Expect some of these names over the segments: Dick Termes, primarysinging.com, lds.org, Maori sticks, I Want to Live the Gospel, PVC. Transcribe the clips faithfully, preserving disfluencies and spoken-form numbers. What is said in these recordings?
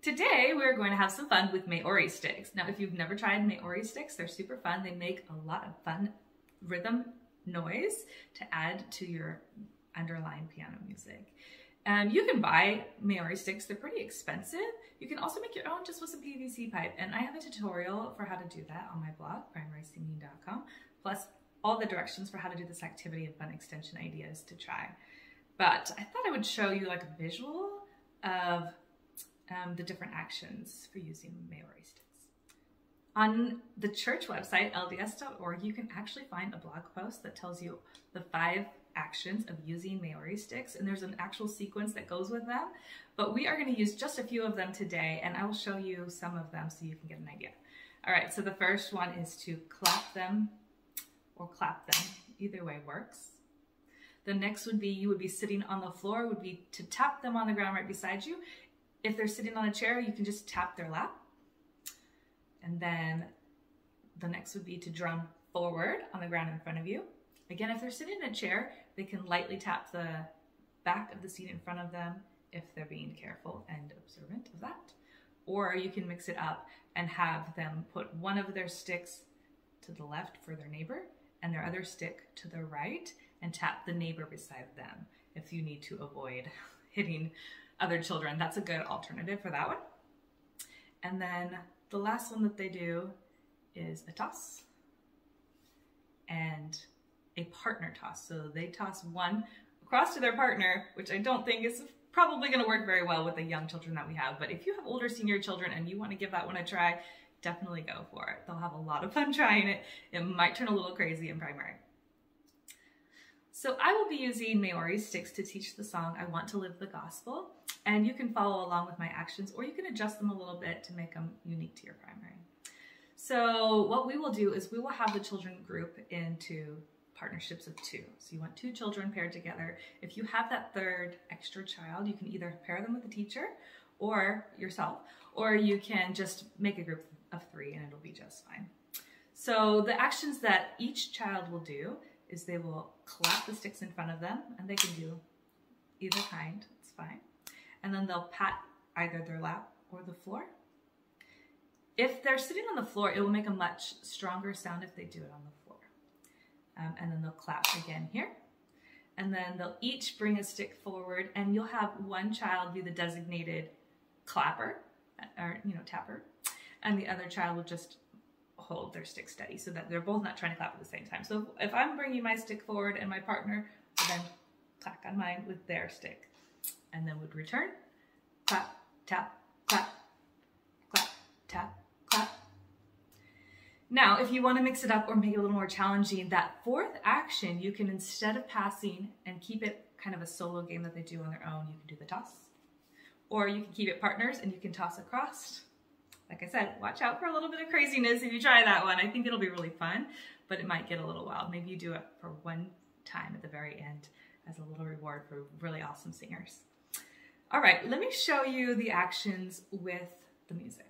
Today, we're going to have some fun with Maori sticks. Now, if you've never tried Maori sticks, they're super fun. They make a lot of fun rhythm noise to add to your underlying piano music. Um, you can buy Maori sticks. They're pretty expensive. You can also make your own just with some P V C pipe. And I have a tutorial for how to do that on my blog, primary singing dot com, plus all the directions for how to do this activity and fun extension ideas to try. But I thought I would show you like a visual of Um, the different actions for using Maori sticks. On the church website, L D S dot org, you can actually find a blog post that tells you the five actions of using Maori sticks, and there's an actual sequence that goes with them, but we are going to use just a few of them today, and I will show you some of them so you can get an idea. All right, so the first one is to clap them or clap them. Either way works. The next would be you would be sitting on the floor, would be to tap them on the ground right beside you. If they're sitting on a chair, you can just tap their lap. And then the next would be to drum forward on the ground in front of you. Again, if they're sitting in a chair, they can lightly tap the back of the seat in front of them if they're being careful and observant of that. Or you can mix it up and have them put one of their sticks to the left for their neighbor and their other stick to the right and tap the neighbor beside them if you need to avoid hitting other children. That's a good alternative for that one. And then the last one that they do is a toss and a partner toss. So they toss one across to their partner, which I don't think is probably going to work very well with the young children that we have. But if you have older senior children and you want to give that one a try, definitely go for it. They'll have a lot of fun trying it. It might turn a little crazy in primary. So I will be using Maori sticks to teach the song, I Want to Live the Gospel, and you can follow along with my actions or you can adjust them a little bit to make them unique to your primary. So what we will do is we will have the children group into partnerships of two. So you want two children paired together. If you have that third extra child, you can either pair them with a teacher or yourself, or you can just make a group of three and it'll be just fine. So the actions that each child will do is they will clap the sticks in front of them, and they can do either kind, it's fine. And then they'll pat either their lap or the floor. If they're sitting on the floor, it will make a much stronger sound if they do it on the floor. Um, and then they'll clap again here. And then they'll each bring a stick forward, and you'll have one child be the designated clapper, or you know, tapper, and the other child will just hold their stick steady so that they're both not trying to clap at the same time. So if I'm bringing my stick forward and my partner would then clack on mine with their stick and then would return, clap, tap, clap, clap, tap, clap. Now, if you want to mix it up or make it a little more challenging, that fourth action, you can, instead of passing and keep it kind of a solo game that they do on their own, you can do the toss, or you can keep it partners and you can toss across. Like I said, watch out for a little bit of craziness if you try that one. I think it'll be really fun, but it might get a little wild. Maybe you do it for one time at the very end as a little reward for really awesome singers. All right, let me show you the actions with the music.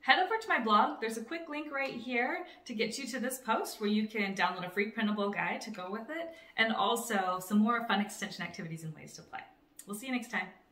Head over to my blog. There's a quick link right here to get you to this post where you can download a free printable guide to go with it, and also some more fun extension activities and ways to play. We'll see you next time.